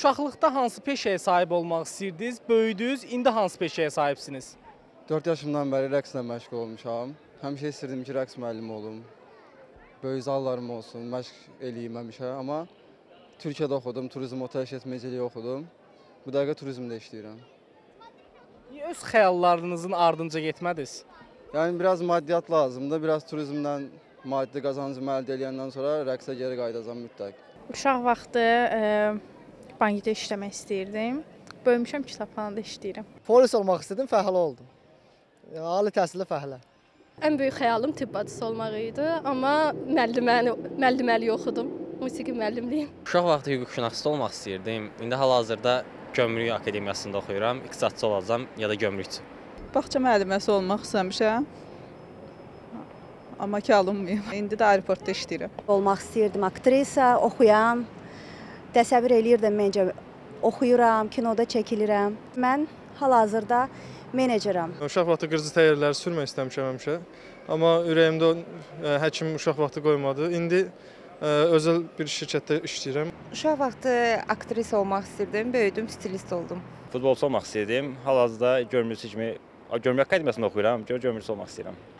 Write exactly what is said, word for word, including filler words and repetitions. Uşaqlıqda hansı peşəyə sahib olmaq istəyirdiniz, böyüdünüz, indi hansı peşəyə sahibsiniz? dörd yaşımdan bəri rəqslə məşğul olmuşam. Həmişə istirdim ki, rəqs müəllimi olum. Böyük zallarım olsun, məşq eləyim həmişə. Amma Türkiyədə oxudum, turizm otel işletmeciliyi oxudum. Bu dəqiqə turizmdə işləyirəm. Niyə öz xəyallarınızın ardınca getmədiniz? Yəni, biraz maddiyyat lazımdır. Biraz turizmdən maddi qazancımı əldə edəndən sonra rəqsə geri qayıdacam mütləq. Uşaq vaxtı bankda işləmək istəyirdim. Bölmüşəm, kitabxanada işləyirəm. Polis olmaq istədim, fəhlə oldum. Ali təhsilli fəhlə. Ən böyük xəyalım tibb bacısı olmaq idi, amma müəlliməli oxudum. Musiqi müəllimliyim. Uşaq vaxtı hüquqşünasçı olmaq istəyirdim. İndi hal-hazırda Gömrük Akademiyasında oxuyuram. İqtisadçı olacam ya da gömrükçü. Bağça müəlliməsi olmaq istəmişəm, amma ki alınmayım. İndi də aeroportda işləyirəm. Olmaq istəyirdim aktrisa, oxuyan. Təsəvvür eləyirdim, məncə oxuyuram, kinoda çəkilirəm. Mən hal-hazırda menecerəm. Uşaq vaxtı qırıcı təyərləri sürmək istəmişəm həmişə, amma ürəyimdə həkim uşaq vaxtı qoymadı. İndi özel bir şirkətdə işləyirəm. Uşaq vaxtı aktrisa olmaq istəyirdim, böyüdüm, stilist oldum. Futbolcu olmaq istəyirdim, hal-hazırda görmürüz kimi, Gömrük Akademiyasında oxuyuram, görmürüz olmaq istəyirəm.